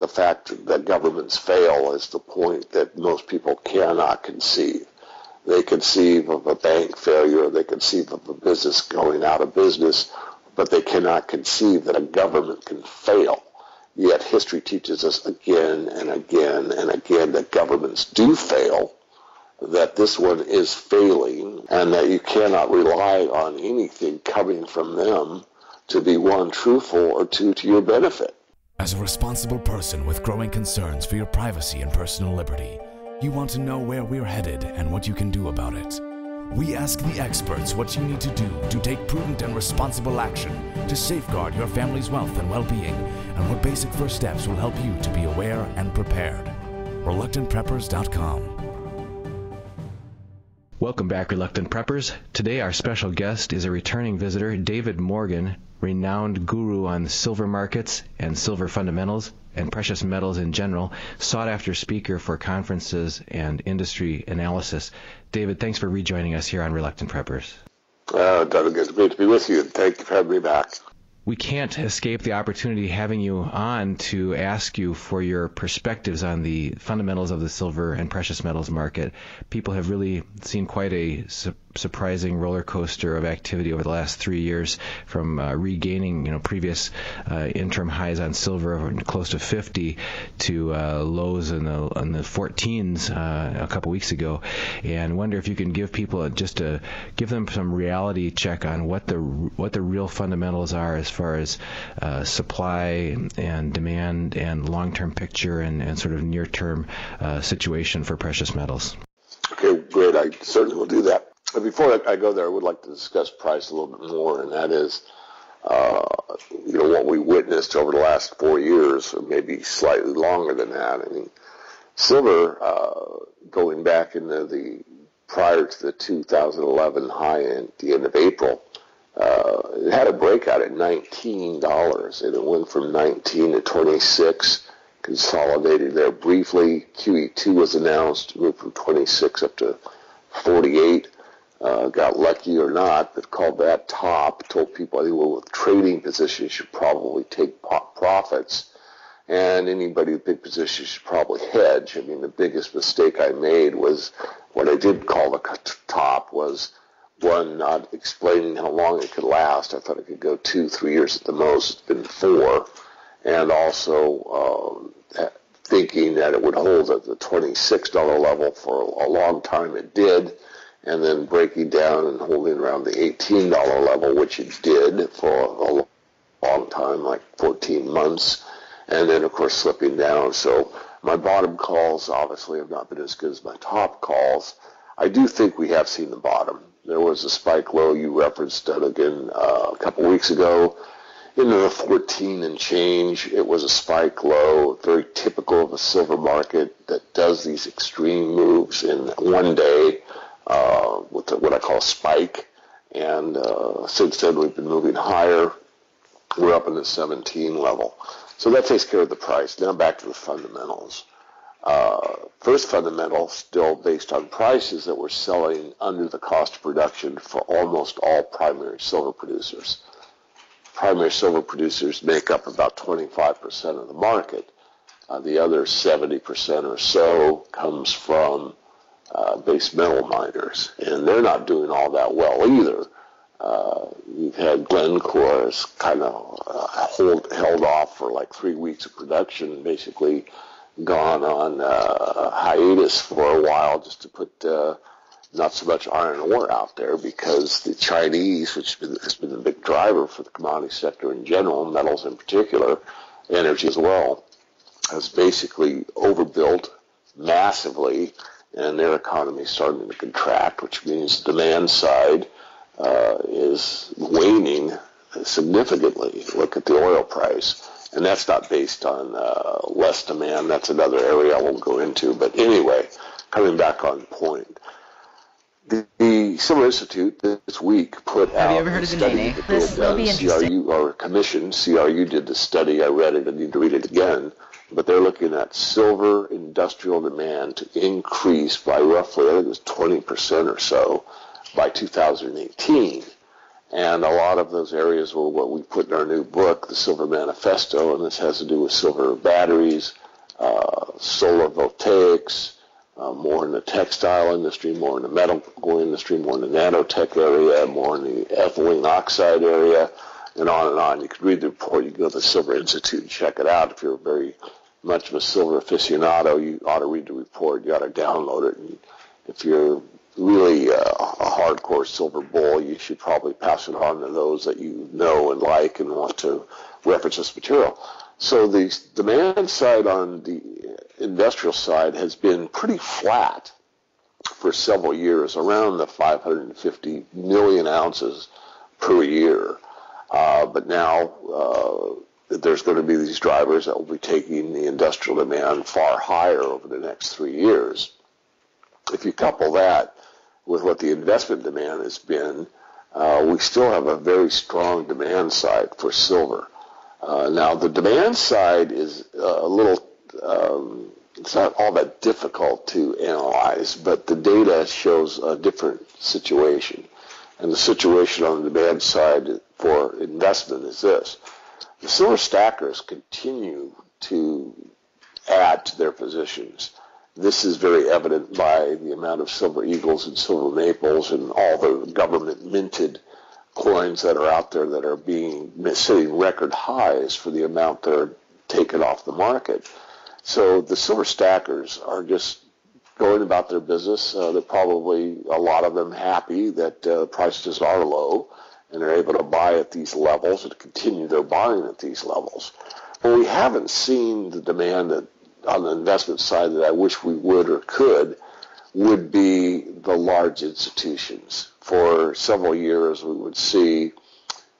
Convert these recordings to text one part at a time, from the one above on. The fact that governments fail is the point that most people cannot conceive. They conceive of a bank failure, they conceive of a business going out of business, but they cannot conceive that a government can fail. Yet history teaches us again and again and again that governments do fail, that this one is failing, and that you cannot rely on anything coming from them to be, one, truthful, or two, to your benefit. As a responsible person with growing concerns for your privacy and personal liberty, you want to know where we're headed and what you can do about it. We ask the experts what you need to do to take prudent and responsible action to safeguard your family's wealth and well-being, and what basic first steps will help you to be aware and prepared. ReluctantPreppers.com. Welcome back, Reluctant Preppers. Today our special guest is a returning visitor, David Morgan, renowned guru on silver markets and silver fundamentals and precious metals in general, sought-after speaker for conferences and industry analysis. David, thanks for rejoining us here on Reluctant Preppers. Doug, it's great to be with you, and thank you for having me back. We can't escape the opportunity having you on to ask you for your perspectives on the fundamentals of the silver and precious metals market. People have really seen quite a surprising roller coaster of activity over the last 3 years, from regaining previous interim highs on silver close to 50 to lows in the 14s a couple weeks ago, and wonder if you can give people just to give them some reality check on what the real fundamentals are as far as supply and demand and long-term picture and sort of near-term situation for precious metals. Okay, great. I certainly will do that. But before I go there, I would like to discuss price a little bit more, and that is, what we witnessed over the last 4 years, or maybe slightly longer than that. I mean, silver, going back into the prior to the 2011 high end, the end of April, it had a breakout at $19, and it went from 19 to 26, consolidated there briefly. QE2 was announced, moved from 26 up to 48. Got lucky or not, but called that top, told people, I think, well, with trading positions, should probably take profits, and anybody with big positions should probably hedge. I mean, the biggest mistake I made was what I did call the top was, one, not explaining how long it could last. I thought it could go 2-3 years at the most. It's been 4. And also thinking that it would hold at the $26 level for a long time. It did. And then breaking down and holding around the $18 level, which it did for a long time, like 14 months, and then, of course, slipping down. So my bottom calls, obviously, have not been as good as my top calls. I do think we have seen the bottom. There was a spike low you referenced, again, a couple weeks ago, into the 14 and change. It was a spike low, very typical of a silver market that does these extreme moves in one day, with what I call a spike, and since then we've been moving higher. We're up in the 17 level. So that takes care of the price. Now back to the fundamentals. First fundamental, still based on prices, that we're selling under the cost of production for almost all primary silver producers. Primary silver producers make up about 25% of the market. The other 70% or so comes from base metal miners, and they're not doing all that well either. You've had Glencore kind of held off for like 3 weeks of production, basically gone on hiatus for a while just to put not so much iron ore out there, because the Chinese, which has been the big driver for the commodity sector in general, metals in particular, energy as well, has basically overbuilt massively, and their economy is starting to contract, which means the demand side is waning significantly. Look at the oil price, and that's not based on less demand. That's another area I won't go into. But anyway, coming back on point, the Silver Institute this week put out. Have you ever heard of the name? This will be interesting. CRU, or commission, CRU did the study. I read it. I need to read it again. But they're looking at silver industrial demand to increase by roughly, I think it was 20% or so, by 2018. And a lot of those areas were what we put in our new book, The Silver Manifesto, and this has to do with silver batteries, solar voltaics, more in the textile industry, more in the medical industry, more in the nanotech area, more in the ethylene oxide area, and on and on. You can read the report. You can go to the Silver Institute and check it out. If you're very much of a silver aficionado, you ought to read the report. You ought to download it. And if you're really a hardcore silver bull, you should probably pass it on to those that you know and like and want to reference this material. So the demand side on the industrial side has been pretty flat for several years, around the 550 million ounces per year. But now there's going to be these drivers that will be taking the industrial demand far higher over the next 3 years. If you couple that with what the investment demand has been, we still have a very strong demand side for silver. Now, the demand side is a little, it's not all that difficult to analyze, but the data shows a different situation. And the situation on the demand side for investment is this. The silver stackers continue to add to their positions. This is very evident by the amount of silver eagles and silver maples and all the government-minted coins that are out there that are being setting record highs for the amount that are taken off the market. So the silver stackers are just going about their business. They're probably, a lot of them, happy that prices are low and they're able to buy at these levels and continue their buying at these levels. But we haven't seen the demand that on the investment side that I wish we would or could would be the large institutions. For several years, we would see,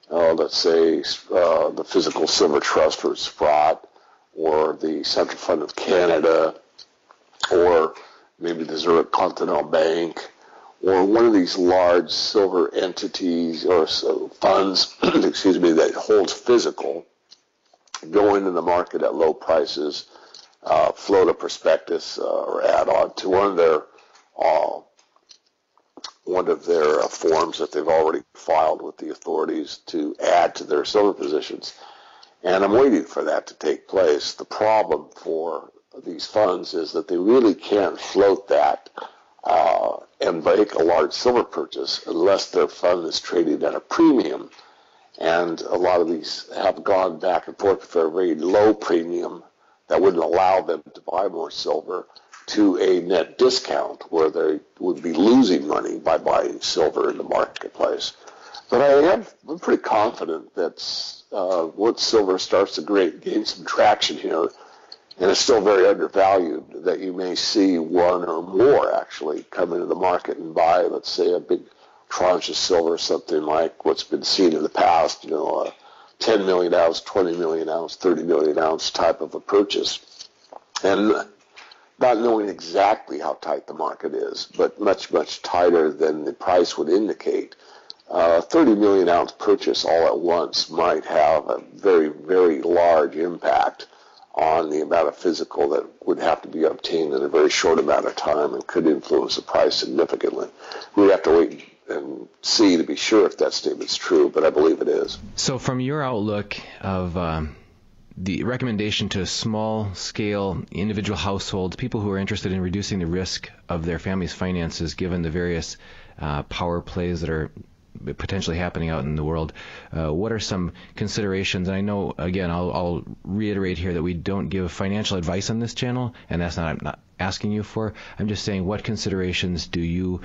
let's say, the Physical Silver Trust or SPROT or the Central Fund of Canada or maybe the Zurich Continental Bank or one of these large silver entities or so funds, excuse me, that holds physical, go into the market at low prices, float a prospectus or add-on to one of their forms that they've already filed with the authorities to add to their silver positions. And I'm waiting for that to take place. The problem for these funds is that they really can't float that and make a large silver purchase unless their fund is traded at a premium. And a lot of these have gone back and forth for a very low premium that wouldn't allow them to buy more silver, to a net discount where they would be losing money by buying silver in the marketplace. But I'm pretty confident that once silver starts to gain some traction here, and it's still very undervalued, that you may see one or more actually come into the market and buy, let's say, a big tranche of silver, something like what's been seen in the past, you know, 10 million ounce, 20 million ounce, 30 million ounce type of a purchase, and not knowing exactly how tight the market is, but much, much tighter than the price would indicate. 30 million ounce purchase all at once might have a very, very large impact on the amount of physical that would have to be obtained in a very short amount of time and could influence the price significantly. We'd have to wait and see to be sure if that statement's true, but I believe it is. So from your outlook of the recommendation to small-scale individual households, people who are interested in reducing the risk of their family's finances given the various power plays that are potentially happening out in the world, what are some considerations? And I know, again, I'll reiterate here that we don't give financial advice on this channel, and that's not, I'm not asking you for. I'm just saying, what considerations do you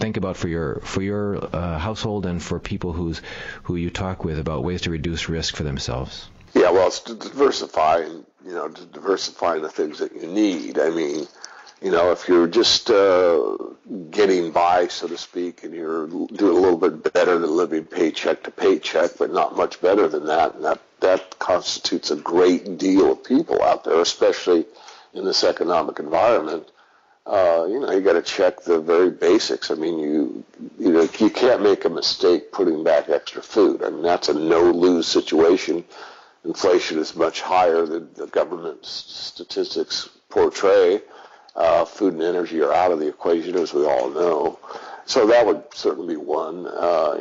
think about for your household and for people who you talk with about ways to reduce risk for themselves? Yeah, well, it's to diversify, to diversify the things that you need. I mean, if you're just getting by, so to speak, and you're doing a little bit better than living paycheck to paycheck, but not much better than that, and that constitutes a great deal of people out there, especially in this economic environment. You got to check the very basics. I mean, you can't make a mistake putting back extra food. I mean, that's a no-lose situation. Inflation is much higher than the government statistics portray. Food and energy are out of the equation, as we all know. So that would certainly be one.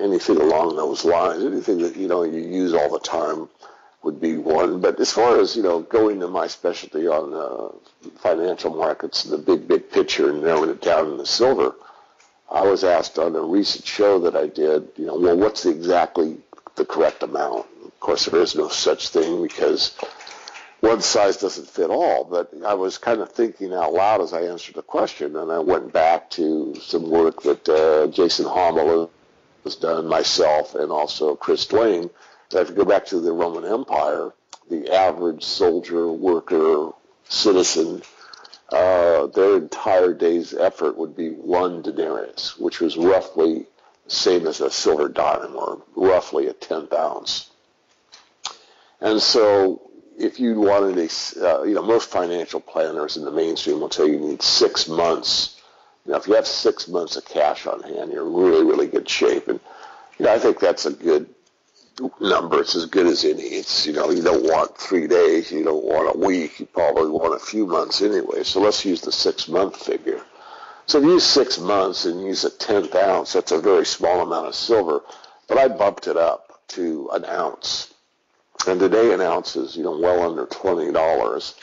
Anything along those lines, anything that, you know, you use all the time would be one. But as far as, you know, going to my specialty on financial markets, the big picture, and narrowing it down into silver, I was asked on a recent show that I did, you know, well, what's exactly the correct amount? Of course, there is no such thing, because one size doesn't fit all, but I was kind of thinking out loud as I answered the question, and I went back to some work that Jason Hommel has done, myself, and also Chris Duane. So if you go back to the Roman Empire, the average soldier, worker, citizen, their entire day's effort would be 1 denarius, which was roughly the same as a silver dime, or roughly a 10th ounce. And so, if you wanted a, you know, most financial planners in the mainstream will tell you need 6 months. Now, if you have 6 months of cash on hand, you're in really good shape. And, you know, I think that's a good number. It's as good as any. It's, you know, you don't want 3 days. You don't want a week. You probably want a few months anyway. So let's use the 6-month figure. So if you use 6 months and use a 10th ounce, that's a very small amount of silver. But I bumped it up to an ounce. And today an ounce is, you know, well under $20,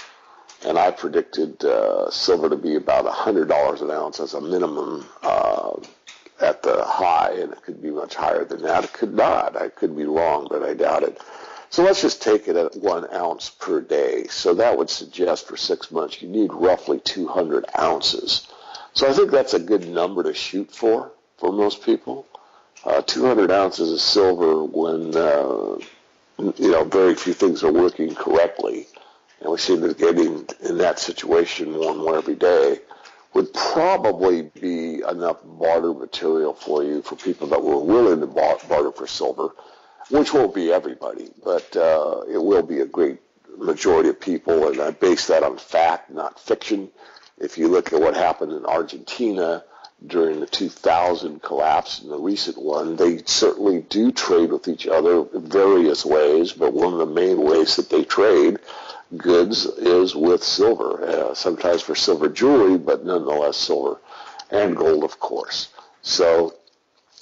and I predicted silver to be about $100 an ounce as a minimum at the high, and it could be much higher than that. It could not. I could be wrong, but I doubt it. So let's just take it at 1 ounce per day. So that would suggest for 6 months you need roughly 200 ounces. So I think that's a good number to shoot for most people. 200 ounces of silver when you know, very few things are working correctly, and we seem to be getting in that situation more and more every day, would probably be enough barter material for you, for people that were willing to barter for silver, which won't be everybody, but it will be a great majority of people, and I base that on fact, not fiction. If you look at what happened in Argentina during the 2000 collapse and the recent one, they certainly do trade with each other in various ways, but one of the main ways that they trade goods is with silver, sometimes for silver jewelry, but nonetheless silver, and gold, of course. So,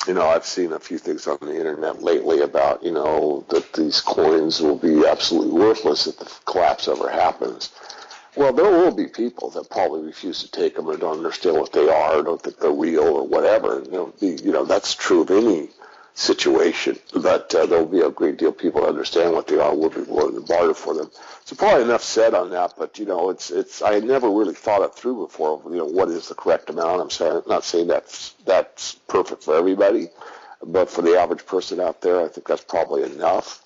you know, I've seen a few things on the internet lately about, you know, that these coins will be absolutely worthless if the collapse ever happens. Well, there will be people that probably refuse to take them, or don't understand what they are, or don't think they're real, or whatever. You know, that's true of any situation, but there will be a great deal of people that understand what they are, will be willing to barter for them. So probably enough said on that, but, you know, it's. I had never really thought it through before, you know, what is the correct amount. I'm sorry, I'm not saying that's perfect for everybody, but for the average person out there, I think that's probably enough.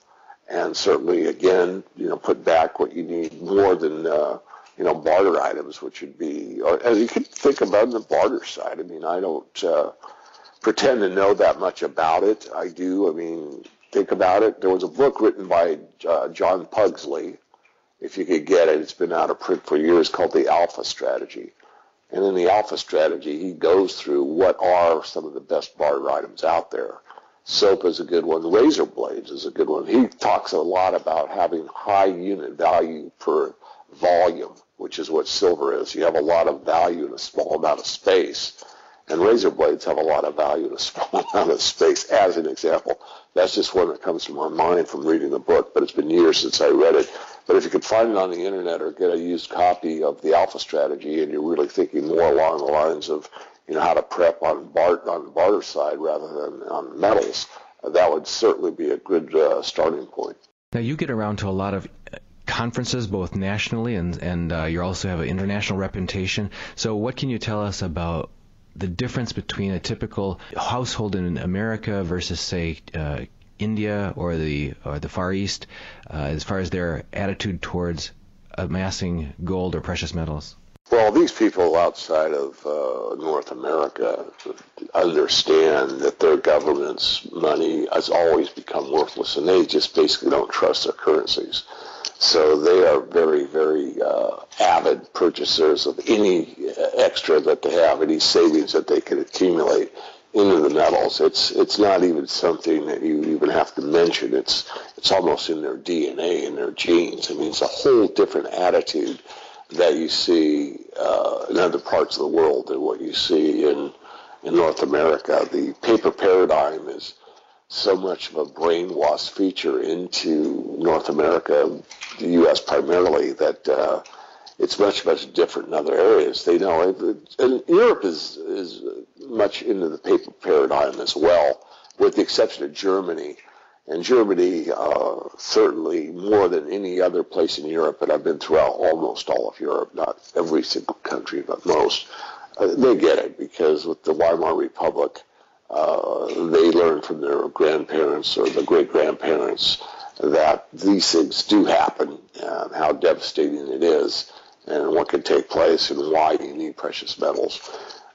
And certainly, again, you know, put back what you need more than you know, barter items, which would be, or as you could think about the barter side. I mean, I don't pretend to know that much about it. I do, I mean, think about it. There was a book written by John Pugsley, if you could get it. It's been out of print for years, called The Alpha Strategy. And in The Alpha Strategy, he goes through what are some of the best barter items out there. Soap is a good one. Razor blades is a good one. He talks a lot about having high unit value per volume, which is what silver is. You have a lot of value in a small amount of space, and razor blades have a lot of value in a small amount of space, as an example. That's just one that comes to my mind from reading the book, but it's been years since I read it. But if you could find it on the internet, or get a used copy of The Alpha Strategy, and you're really thinking more along the lines of, you know, how to prep on the barter side rather than on metals, that would certainly be a good starting point. Now, you get around to a lot of conferences, both nationally and you also have an international reputation. So what can you tell us about the difference between a typical household in America versus, say, India or the Far East, as far as their attitude towards amassing gold or precious metals? Well, these people outside of North America understand that their government's money has always become worthless, and they just basically don't trust their currencies. So they are very, very avid purchasers of any extra that they have, any savings that they can accumulate into the metals. It's not even something that you even have to mention. It's almost in their DNA, in their genes. I mean, it's a whole different attitude that you see in other parts of the world than what you see in in North America, the paper paradigm is so much of a brainwash feature into North America, the U.S. primarily, that it's much, much different in other areas. They know it, and Europe is much into the paper paradigm as well, with the exception of Germany. And Germany, certainly more than any other place in Europe, and I've been throughout almost all of Europe, not every single country, but most, they get it, because with the Weimar Republic, they learn from their grandparents or the great-grandparents that these things do happen, how devastating it is, and what can take place, and why you need precious metals.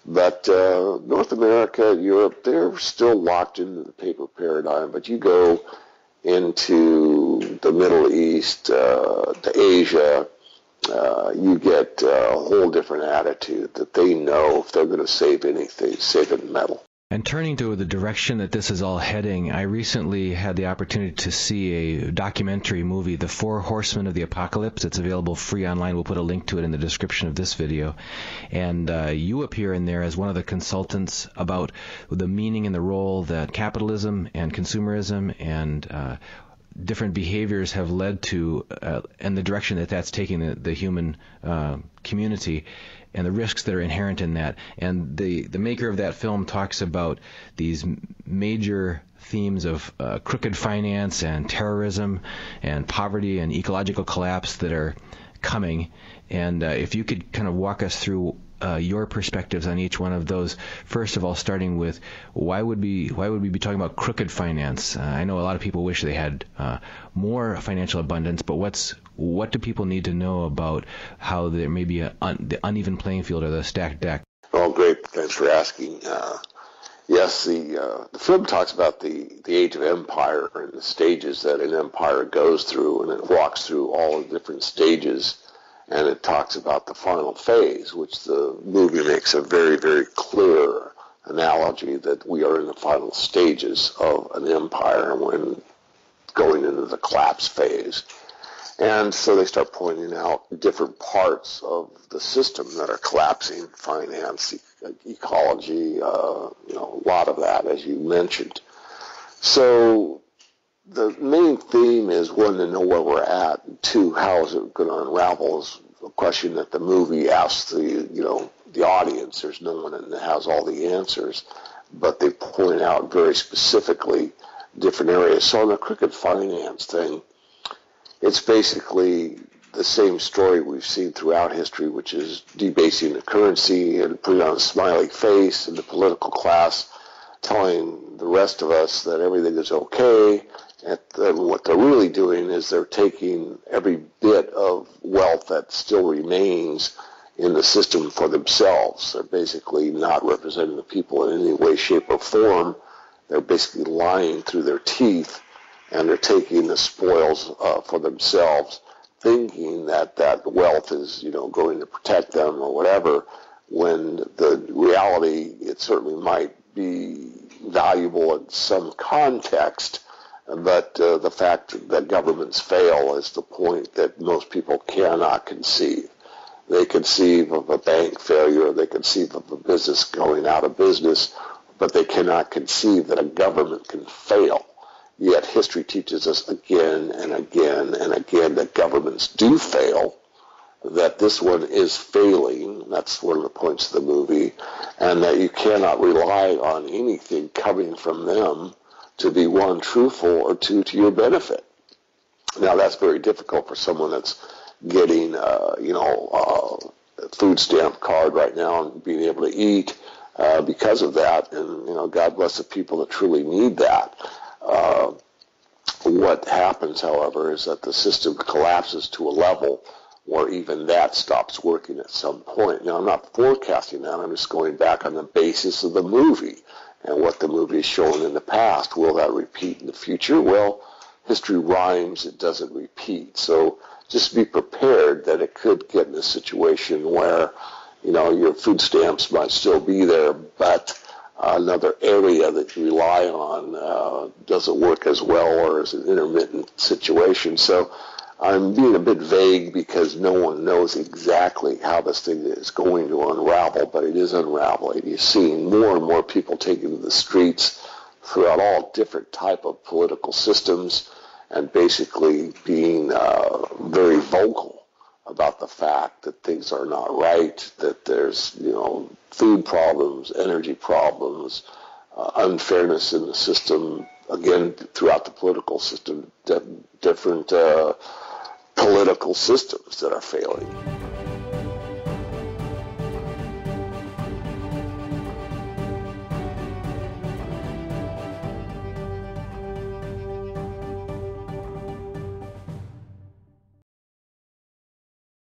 But North America, Europe, they're still locked into the paper paradigm. But you go into the Middle East, to Asia, you get a whole different attitude that they know if they're going to save anything, save it in metal. And turning to the direction that this is all heading, I recently had the opportunity to see a documentary movie, The Four Horsemen of the Apocalypse. It's available free online. We'll put a link to it in the description of this video. And you appear in there as one of the consultants about the meaning and the role that capitalism and consumerism and different behaviors have led to, and the direction that that's taking the human community, and the risks that are inherent in that. And the maker of that film talks about these major themes of crooked finance and terrorism and poverty and ecological collapse that are coming. And if you could kind of walk us through your perspectives on each one of those. First of all, starting with why would we be talking about crooked finance? I know a lot of people wish they had more financial abundance, but what do people need to know about how there may be the uneven playing field or the stacked deck? Well, great. Thanks for asking. Yes, the film talks about the age of empire and the stages that an empire goes through, and it walks through all the different stages. And it talks about the final phase, which the movie makes a very, very clear analogy that we are in the final stages of an empire when going into the collapse phase. And so they start pointing out different parts of the system that are collapsing: finance, ecology, a lot of that, as you mentioned. So the main theme is, one, to know where we're at, and two, how is it going to unravel, is a question that the movie asks the audience. There's no one that has all the answers, but they point out very specifically different areas. So on the crooked finance thing, it's basically the same story we've seen throughout history, which is debasing the currency and putting on a smiley face, and the political class telling the rest of us that everything is okay. And what they're really doing is they're taking every bit of wealth that still remains in the system for themselves. They're basically not representing the people in any way, shape, or form. They're basically lying through their teeth, and they're taking the spoils for themselves, thinking that that wealth is, going to protect them or whatever, when the reality, it certainly might be valuable in some context. But the fact that governments fail is the point that most people cannot conceive. They conceive of a bank failure, they conceive of a business going out of business, but they cannot conceive that a government can fail. Yet history teaches us again and again and again that governments do fail, that this one is failing, that's one of the points of the movie, and that you cannot rely on anything coming from them to be, one, truthful, or two, to your benefit. Now, that's very difficult for someone that's getting, a food stamp card right now and being able to eat because of that. And, God bless the people that truly need that. What happens, however, is that the system collapses to a level where even that stops working at some point. Now, I'm not forecasting that. I'm just going back on the basis of the movie and what the movie has shown in the past. Will that repeat in the future? Well, history rhymes, it doesn't repeat. So just be prepared that it could get in a situation where, your food stamps might still be there, but another area that you rely on doesn't work as well, or is an intermittent situation. So I'm being a bit vague because no one knows exactly how this thing is going to unravel, but it is unraveling. You're seeing more and more people taking to the streets throughout all different type of political systems and basically being very vocal about the fact that things are not right, that there's, food problems, energy problems, unfairness in the system, again, throughout the political system, different political systems that are failing.